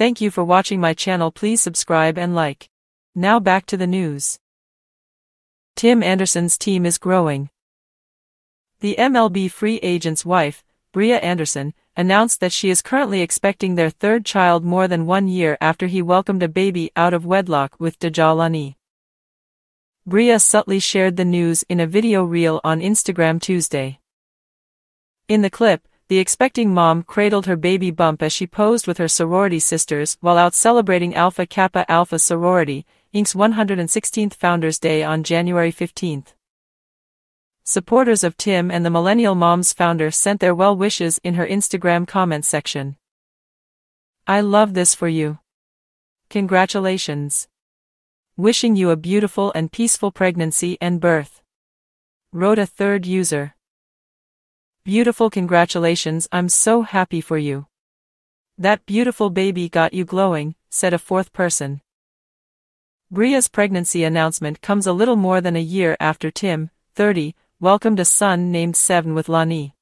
Thank you for watching my channel. Please subscribe and like. Now back to the news. Tim Anderson's team is growing. The MLB free agent's wife, Bria Anderson, announced that she is currently expecting their third child more than 1 year after he welcomed a baby out of wedlock with De'jah Laneé. Bria subtly shared the news in a video reel on Instagram Tuesday. In the clip, the expecting mom cradled her baby bump as she posed with her sorority sisters while out celebrating Alpha Kappa Alpha Sorority, Inc.'s 116th Founders Day on January 15. Supporters of Tim and the Millennial Moms founder sent their well wishes in her Instagram comment section. "I love this for you. Congratulations. Wishing you a beautiful and peaceful pregnancy and birth," wrote a third user. "Beautiful congratulations, I'm so happy for you. That beautiful baby got you glowing," said a fourth person. Bria's pregnancy announcement comes a little more than a year after Tim, 30, welcomed a son named Sevn with Laneé.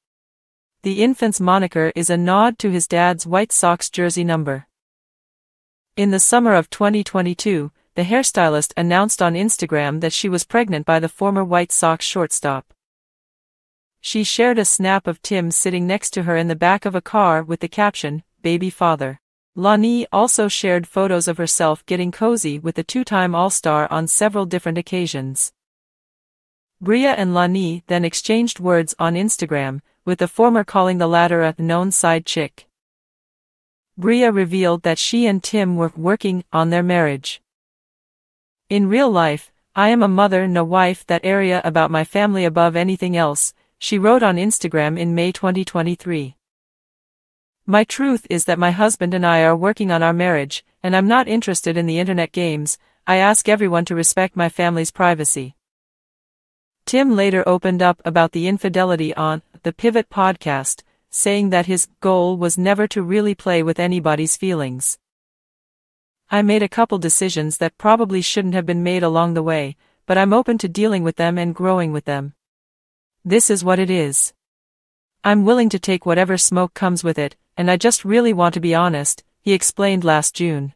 The infant's moniker is a nod to his dad's White Sox jersey number. In the summer of 2022, the hairstylist announced on Instagram that she was pregnant by the former White Sox shortstop. She shared a snap of Tim sitting next to her in the back of a car with the caption, "Baby father." Laneé also shared photos of herself getting cozy with the two-time All-Star on several different occasions. Bria and Laneé then exchanged words on Instagram, with the former calling the latter a known side chick. Bria revealed that she and Tim were working on their marriage. "In real life, I am a mother, no wife, that area about my family above anything else," she wrote on Instagram in May 2023. "My truth is that my husband and I are working on our marriage, and I'm not interested in the internet games. I ask everyone to respect my family's privacy." Tim later opened up about the infidelity on The Pivot podcast, saying that his goal was never to really play with anybody's feelings. "I made a couple decisions that probably shouldn't have been made along the way, but I'm open to dealing with them and growing with them. This is what it is. I'm willing to take whatever smoke comes with it, and I just really want to be honest," he explained last June.